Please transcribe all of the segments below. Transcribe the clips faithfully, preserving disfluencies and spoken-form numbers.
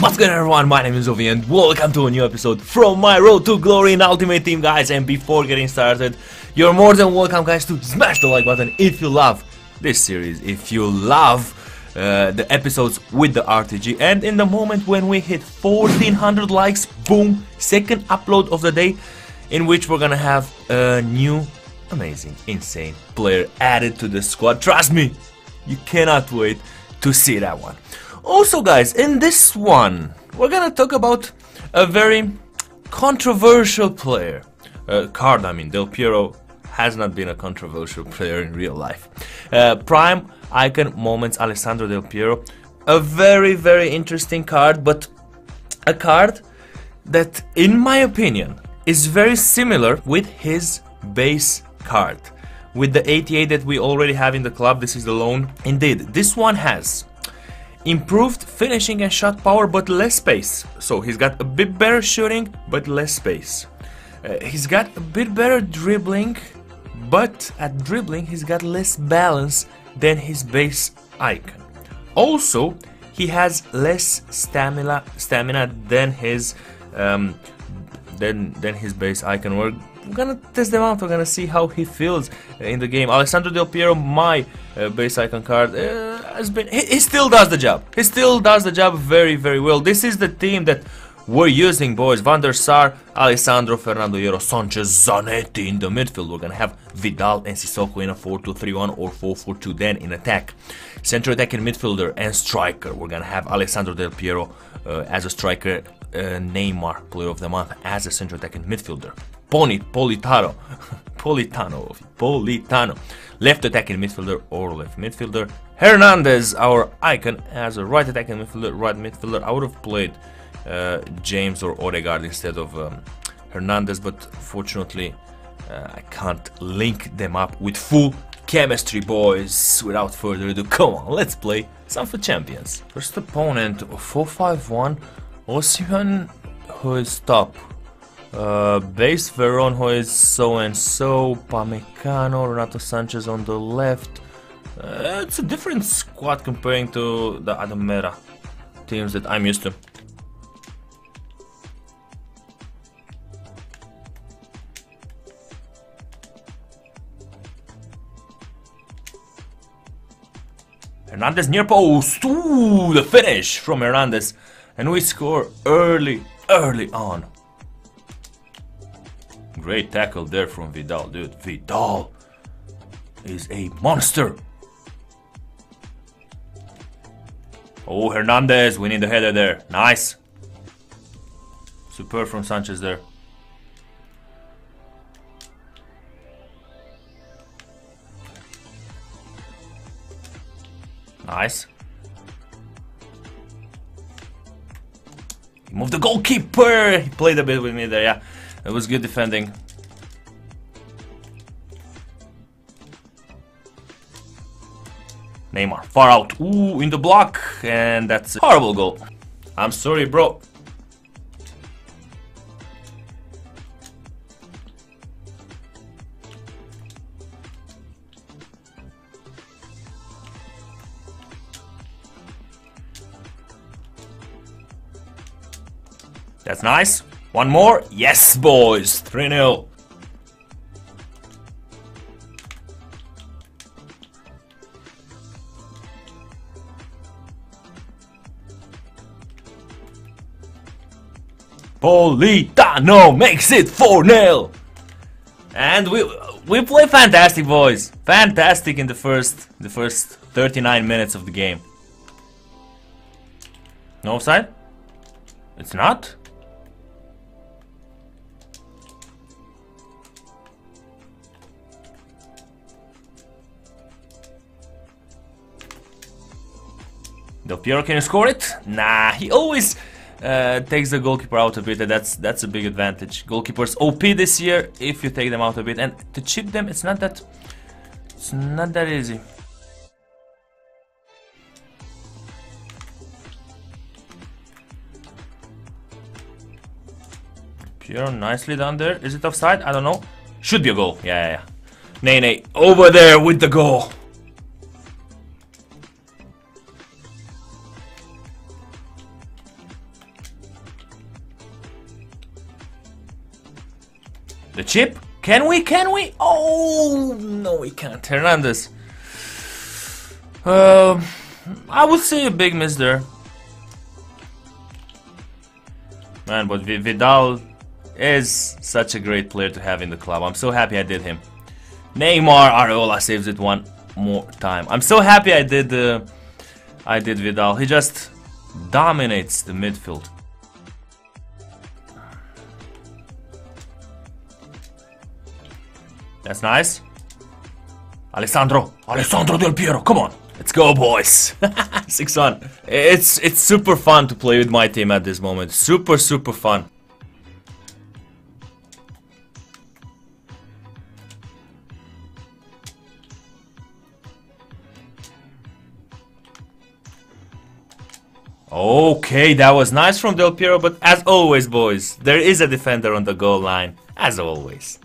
What's good, everyone? My name is Ovi and welcome to a new episode from my road to glory in Ultimate Team, guys. And before getting started, you're more than welcome, guys, to smash the like button if you love this series, if you love uh, the episodes with the R T G. And in the moment when we hit fourteen hundred likes, boom, second upload of the day, in which we're gonna have a new amazing, insane player added to the squad. Trust me, you cannot wait to see that one. Also, guys, in this one, we're gonna talk about a very controversial player. Uh, card, I mean, Del Piero has not been a controversial player in real life. Uh, prime icon moments, Alessandro Del Piero. A very, very interesting card, but a card that, in my opinion, is very similar with his base card. With the eighty-eight that we already have in the club, this is the loan. Indeed, this one has improved finishing and shot power, but less space. So he's got a bit better shooting, but less space. Uh, he's got a bit better dribbling, but at dribbling he's got less balance than his base icon. Also, he has less stamina stamina than his um, than than his base icon. We're gonna test them out. We're gonna see how he feels in the game. Alessandro Del Piero, my uh, base icon card. Uh, Has been, he, he still does the job. He still does the job very, very well. This is the team that we're using, boys. Van der Sar, Alessandro, Fernando Hierro, Sanchez, Zanetti in the midfield. We're gonna have Vidal and Sissoko in a four two three one or four four two. Then in attack, central attacking midfielder and striker, we're gonna have Alessandro Del Piero uh, as a striker, uh, Neymar, player of the month, as a central attacking midfielder. Pony, Politano, Politano, Politano, left attacking midfielder or left midfielder. Hernandez, our icon, as a right attacking midfielder, right midfielder. I would have played uh, James or Odegaard instead of um, Hernandez, but fortunately uh, I can't link them up with full chemistry, boys. Without further ado, come on, let's play some for champions. First opponent, four five one, Osimhen, who is top. Uh, base Veron, who is so and so. Pamecano, Renato Sanchez on the left. Uh, it's a different squad comparing to the Adamera teams that I'm used to. Hernandez near post. Ooh, the finish from Hernandez. And we score early, early on. Great tackle there from Vidal, dude. Vidal is a monster. Oh, Hernandez, we need the header there. Nice. Superb from Sanchez there. Nice. He moved the goalkeeper. He played a bit with me there, yeah. It was good defending. Neymar, far out. Ooh, in the block. And that's a horrible goal. I'm sorry, bro. That's nice. One more. Yes, boys. three nil. Politano makes it four nil, and we we play fantastic, boys. Fantastic in the first the first thirty-nine minutes of the game. No offside? It's not. Del Piero, can you score it? Nah, he always Uh, takes the goalkeeper out a bit, and that's that's a big advantage. Goalkeepers O P this year if you take them out a bit, and to chip them, it's not that it's not that easy. Piero nicely down there. Is it offside? I don't know. Should be a goal. Yeah, yeah, yeah. Nene over there with the goal. The chip? Can we? Can we? Oh, no, we can't. Hernandez. Uh, I would say a big miss there. Man, but Vidal is such a great player to have in the club. I'm so happy I did him. Neymar, Areola saves it one more time. I'm so happy I did uh, I did Vidal. He just dominates the midfield. That's nice. Alessandro, Alessandro Del Piero, come on. Let's go, boys. six one. It's it's super fun to play with my team at this moment. Super, super fun. Okay, that was nice from Del Piero, but as always, boys, there is a defender on the goal line, as always.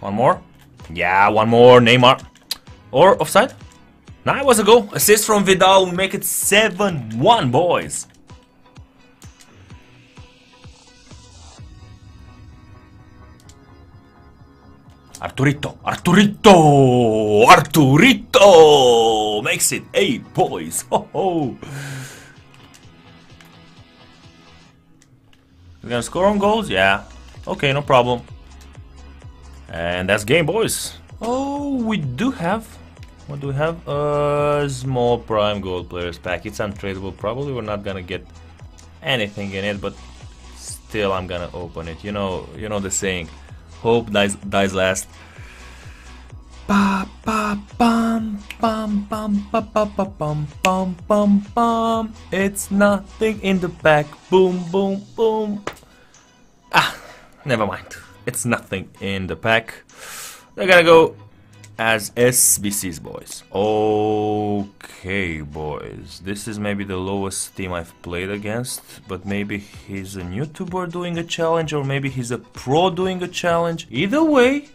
One more? Yeah, one more, Neymar. Or offside? Nah, it was a goal. Assist from Vidal, make it seven one, boys. Arturito, Arturito, Arturito makes it eight, boys. Ho ho. We're gonna score on goals? Yeah. Okay, no problem. And that's game, boys. Oh, we do have. What do we have? Uh, small prime gold players pack. It's untradeable. Probably we're not gonna get anything in it, but still, I'm gonna open it. You know, you know the saying. Hope dies, dies last. It's nothing in the back. Boom, boom, boom. Ah, never mind. It's nothing in the pack. They're gonna go as S B Cs, boys. Okay, boys. This is maybe the lowest team I've played against, but maybe he's a YouTuber doing a challenge, or maybe he's a pro doing a challenge. Either way,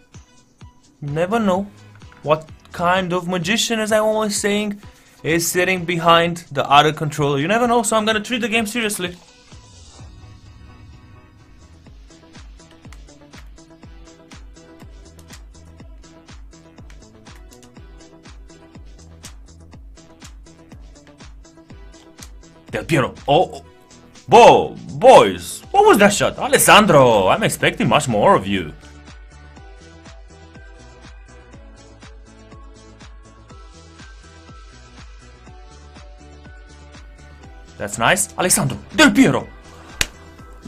never know what kind of magician, as I'm always saying, is sitting behind the other controller. You never know, so I'm gonna treat the game seriously. Del Piero, oh, bo, boys, what was that shot? Alessandro, I'm expecting much more of you. That's nice. Alessandro, Del Piero,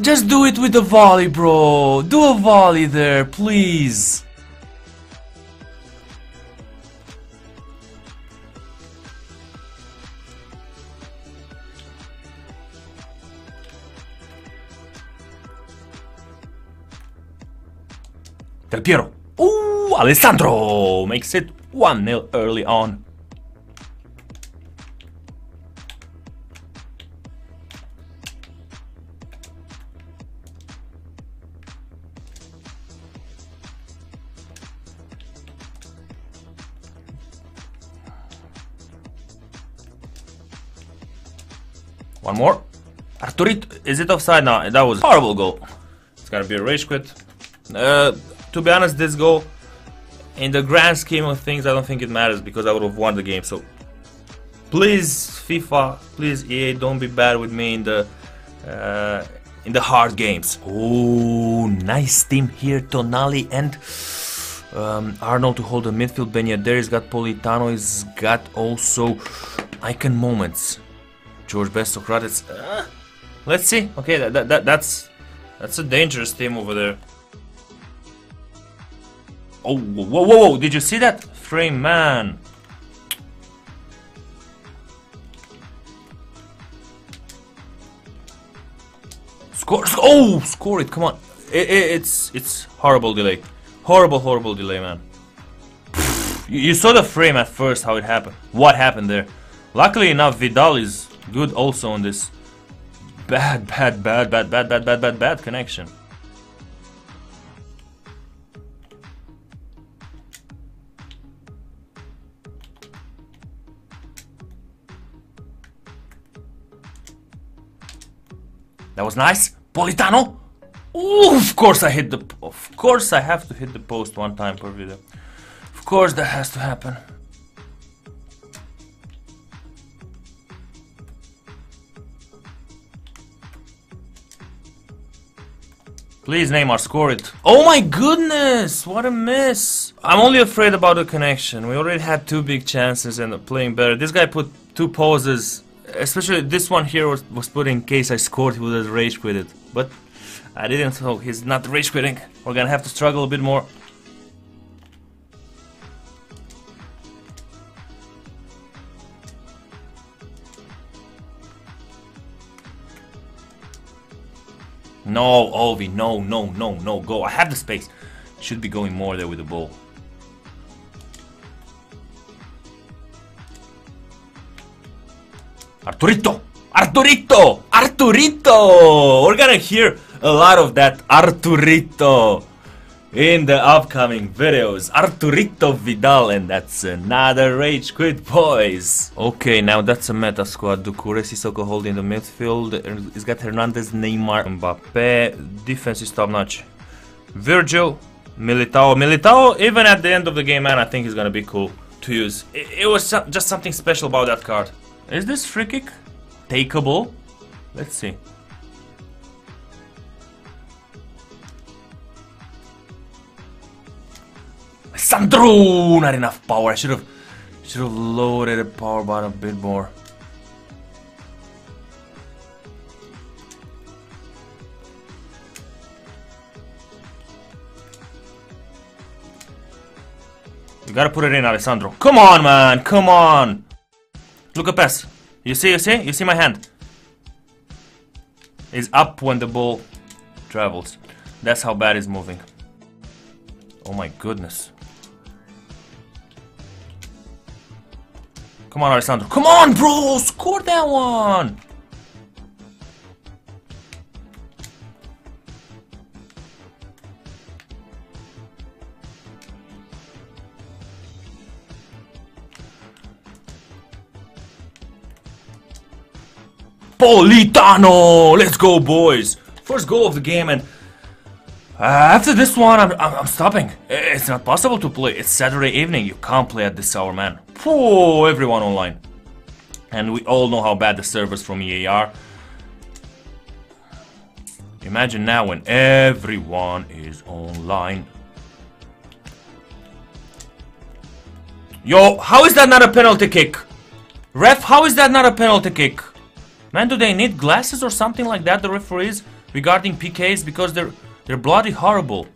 just do it with a volley, bro. Do a volley there, please. Del Piero. Ooh, Alessandro makes it one nil early on. One more. Arturito, is it offside now? That was a horrible goal. It's gonna be a rage quit. Uh, To be honest, this goal, in the grand scheme of things, I don't think it matters because I would have won the game. So, please, FIFA, please, E A, don't be bad with me in the uh, in the hard games. Oh, nice team here, Tonali and um, Arnold to hold the midfield. Benya there, he's got Politano, he's got also icon moments. George Best, Socrates. Uh, let's see. Okay, that, that, that that's that's a dangerous team over there. Oh, whoa, whoa, whoa, did you see that? Frame, man. Score, sc oh, score it, come on. It, it, it's, it's horrible delay. Horrible, horrible delay, man. You, you saw the frame at first, how it happened. What happened there? Luckily enough, Vidal is good also on this bad, bad, bad, bad, bad, bad, bad, bad, bad connection. That was nice. Politano. Ooh, of course I hit the... Of course I have to hit the post one time per video. Of course that has to happen. Please, Neymar, score it. Oh my goodness, what a miss. I'm only afraid about the connection. We already had two big chances and playing better. This guy put two pauses, especially this one here was, was put in case I scored, he would have rage quit it. But I didn't, so he's not rage quitting. We're gonna have to struggle a bit more. No, Ovi, no, no, no, no, go. I have the space. Should be going more there with the ball. Arturito! Arturito! Arturito! We're gonna hear a lot of that Arturito in the upcoming videos. Arturito Vidal, and that's another rage quit, boys. Okay, now that's a meta squad. Ducouré, Sissoko holding the midfield. It's got Hernandez, Neymar, Mbappe. Defense is top notch. Virgil, Militao. Militao, even at the end of the game, man, I think he's gonna be cool to use. It, it was so, just something special about that card. Is this free kick takeable? Let's see. Sandro! Not enough power. I should have should have loaded the power button a bit more. You gotta put it in, Alessandro. Come on, man! Come on! Look at pass. You see, you see? You see my hand? It's up when the ball travels. That's how bad it's moving. Oh my goodness. Come on, Alessandro. Come on, bro! Score that one! Politano! Let's go, boys! First goal of the game, and uh, after this one, I'm, I'm, I'm stopping. It's not possible to play. It's Saturday evening. You can't play at this hour, man. Pooh, everyone online. And we all know how bad the servers from E A are. Imagine now when everyone is online. Yo, how is that not a penalty kick? Ref, how is that not a penalty kick? Man, do they need glasses or something like that, the referees, regarding P Ks, because they're they're bloody horrible.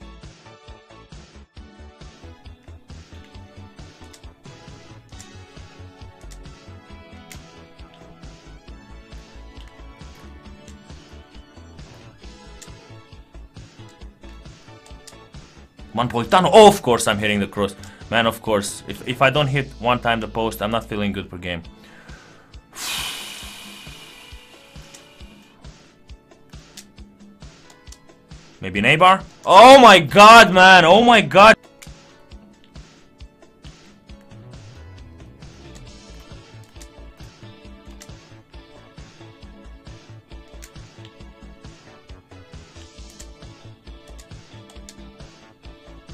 Politano, oh, of course I'm hitting the cross. Man, of course. If, if I don't hit one time the post, I'm not feeling good per game. Maybe Neymar? Oh my god, man! Oh my god!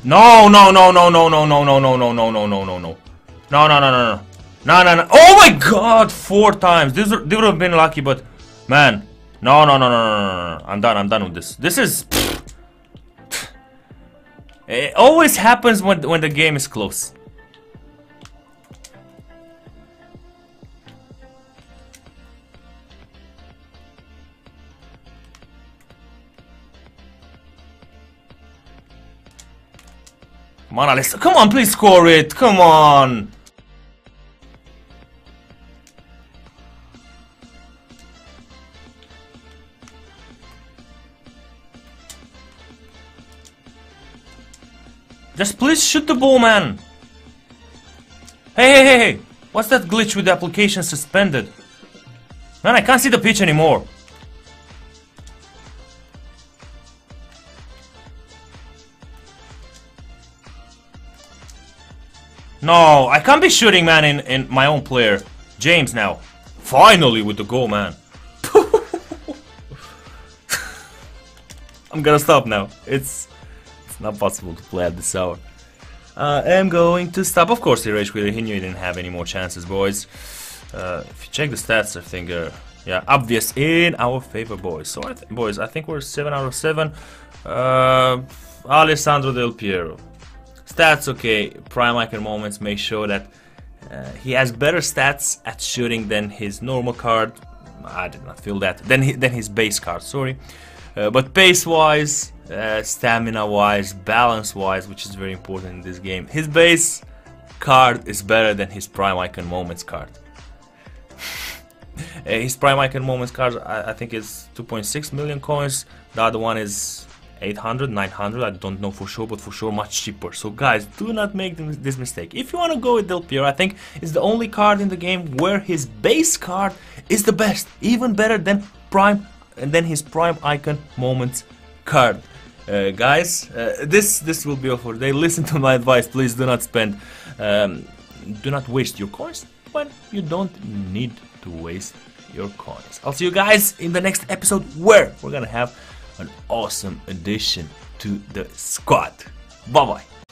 No, no, no, no, no, no, no, no, no, no, no, no, no, no, no, no, no, no, no, no, no, no, no, oh my god, four times. This they would have been lucky, but man, no, no, no, no, no, no, I'm done, I'm done with this. This is. It always happens when when the game is close. Come on, Alex. Come on, please score it. Come on. Just please shoot the ball, man. Hey, hey, hey, hey. What's that glitch with the application suspended? Man, I can't see the pitch anymore. No, I can't be shooting, man, in, in my own player. James now. Finally with the goal, man. I'm gonna stop now. It's, it's not possible to play at this hour. Uh, I'm going to stop. Of course he rage quit. He knew he didn't have any more chances, boys. Uh, if you check the stats, I think uh, yeah, obvious in our favor, boys. So I th boys, I think we're seven out of seven. Uh, Alessandro Del Piero. Stats okay. Prime icon moments make sure that uh, he has better stats at shooting than his normal card. I did not feel that. Then he, then his base card. Sorry. Uh, but pace-wise, uh, stamina-wise, balance-wise, which is very important in this game, his base card is better than his Prime Icon Moments card. uh, his Prime Icon Moments card, I, I think, is two point six million coins. The other one is eight hundred, nine hundred, I don't know for sure, but for sure much cheaper. So guys, do not make this mistake. If you want to go with Del Piero, I think it's the only card in the game where his base card is the best, even better than Prime and then his Prime Icon Moments card. Uh, guys, uh, this this will be all for today. Listen to my advice, please. Do not spend, um, do not waste your coins when you don't need to waste your coins. I'll see you guys in the next episode where we're gonna have an awesome addition to the squad. Bye bye.